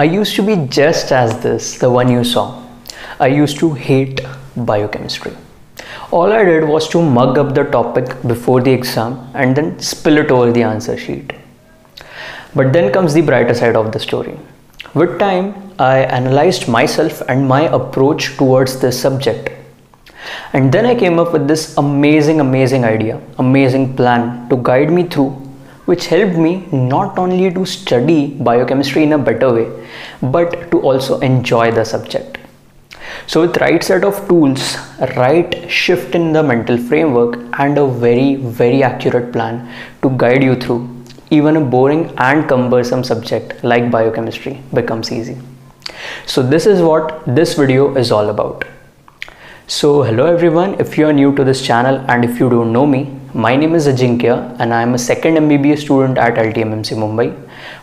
I used to be just as this, the one you saw. I used to hate biochemistry. All I did was to mug up the topic before the exam and then spill it over the answer sheet. But then comes the brighter side of the story. With time, I analyzed myself and my approach towards this subject. And then I came up with this amazing idea, amazing plan to guide me through, which helped me not only to study biochemistry in a better way, but to also enjoy the subject. So with right set of tools, right shift in the mental framework and a very accurate plan to guide you through, even a boring and cumbersome subject like biochemistry becomes easy. So this is what this video is all about. So hello everyone, if you are new to this channel and if you don't know me, my name is Ajinkya and I am a second MBBS student at LTMMC Mumbai.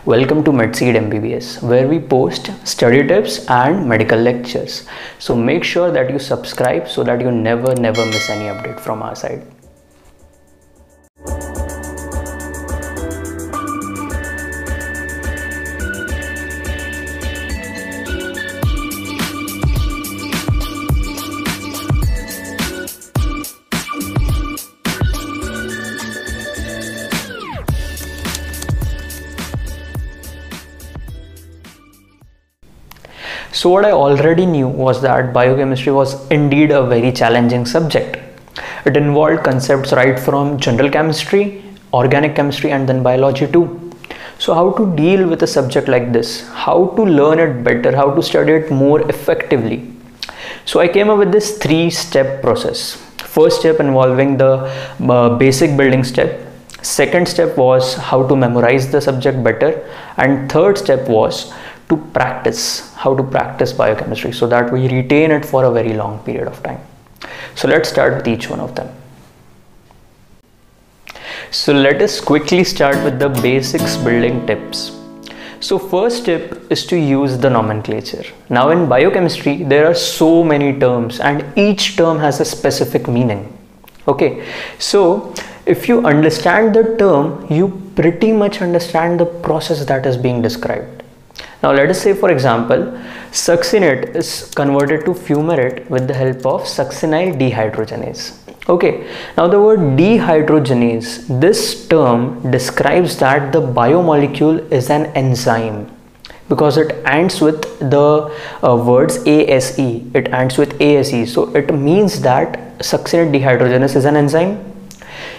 Welcome to MedSeed MBBS, where we post study tips and medical lectures. So make sure that you subscribe so that you never miss any update from our side. So what I already knew was that biochemistry was indeed a very challenging subject. It involved concepts right from general chemistry, organic chemistry and then biology too. So how to deal with a subject like this, how to learn it better, how to study it more effectively. So I came up with this three-step process. First step involving the basic building step. Second step was how to memorize the subject better. And third step was to practice, how to practice biochemistry so that we retain it for a very long period of time. So let's start with each one of them. So let us quickly start with the basics building tips. So first tip is to use the nomenclature. Now in biochemistry, there are so many terms and each term has a specific meaning. Okay, so if you understand the term, you pretty much understand the process that is being described. Now let us say, for example, succinate is converted to fumarate with the help of succinyl dehydrogenase. Okay, now the word dehydrogenase, this term describes that the biomolecule is an enzyme because it ends with the words ASE, it ends with ASE. So it means that succinate dehydrogenase is an enzyme.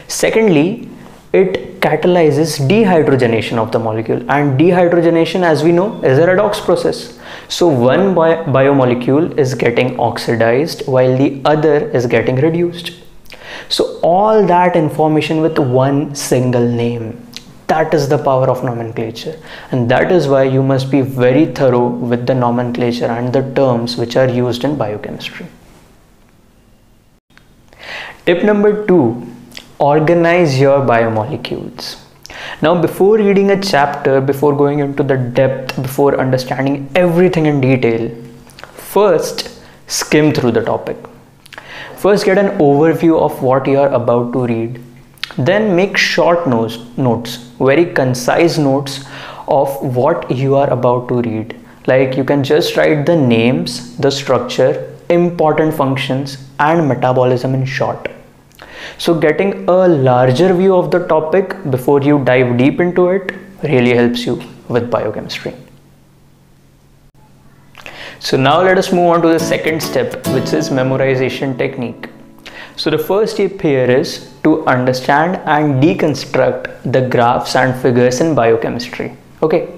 Secondly, it catalyzes dehydrogenation of the molecule, and dehydrogenation, as we know, is a redox process. So one biomolecule is getting oxidized while the other is getting reduced. So all that information with one single name, that is the power of nomenclature, and that is why you must be very thorough with the nomenclature and the terms which are used in biochemistry. Tip number two. Organize your biomolecules. Now before reading a chapter, before going into the depth, before understanding everything in detail, first skim through the topic. First get an overview of what you are about to read. Then make short notes, very concise notes of what you are about to read. Like you can just write the names, the structure, important functions and metabolism in short. So getting a larger view of the topic before you dive deep into it really helps you with biochemistry. So now let us move on to the second step, which is memorization technique. So the first step here is to understand and deconstruct the graphs and figures in biochemistry. Okay.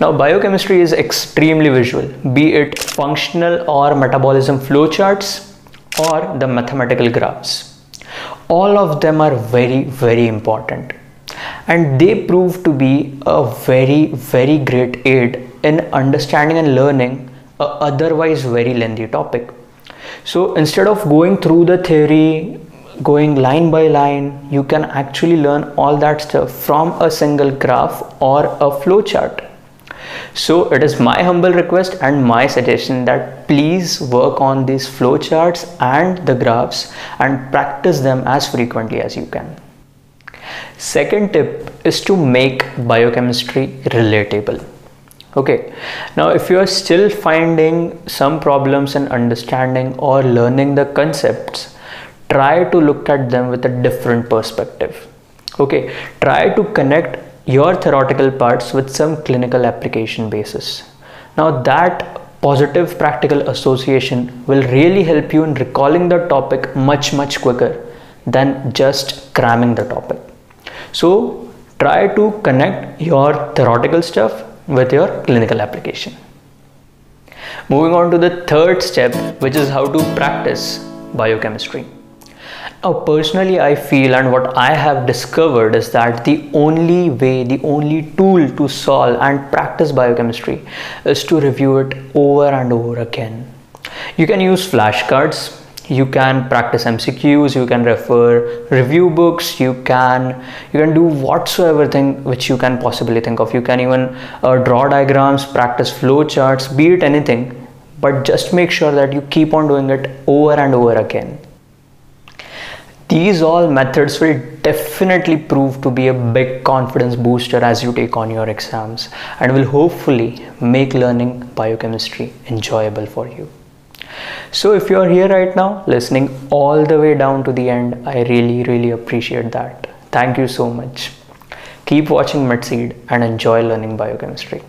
Now biochemistry is extremely visual, be it functional or metabolism flowcharts or the mathematical graphs. All of them are very important and they prove to be a very great aid in understanding and learning a otherwise very lengthy topic. So instead of going through the theory, going line by line, you can actually learn all that stuff from a single graph or a flowchart. So it is my humble request and my suggestion that please work on these flowcharts and the graphs and practice them as frequently as you can. Second tip is to make biochemistry relatable. Okay, now if you are still finding some problems in understanding or learning the concepts, try to look at them with a different perspective. Okay, try to connect your theoretical parts with some clinical application basis. Now that positive practical association will really help you in recalling the topic much quicker than just cramming the topic. So try to connect your theoretical stuff with your clinical application. Moving on to the third step, which is how to practice biochemistry. Now personally, I feel and what I have discovered is that the only way, the only tool to solve and practice biochemistry is to review it over and over again. You can use flashcards, you can practice MCQs, you can refer review books, you can do whatsoever thing which you can possibly think of. You can even draw diagrams, practice flowcharts, be it anything, but just make sure that you keep on doing it over and over again. These all methods will definitely prove to be a big confidence booster as you take on your exams and will hopefully make learning biochemistry enjoyable for you. So if you are here right now listening all the way down to the end, I really appreciate that. Thank you so much. Keep watching MedSeed and enjoy learning biochemistry.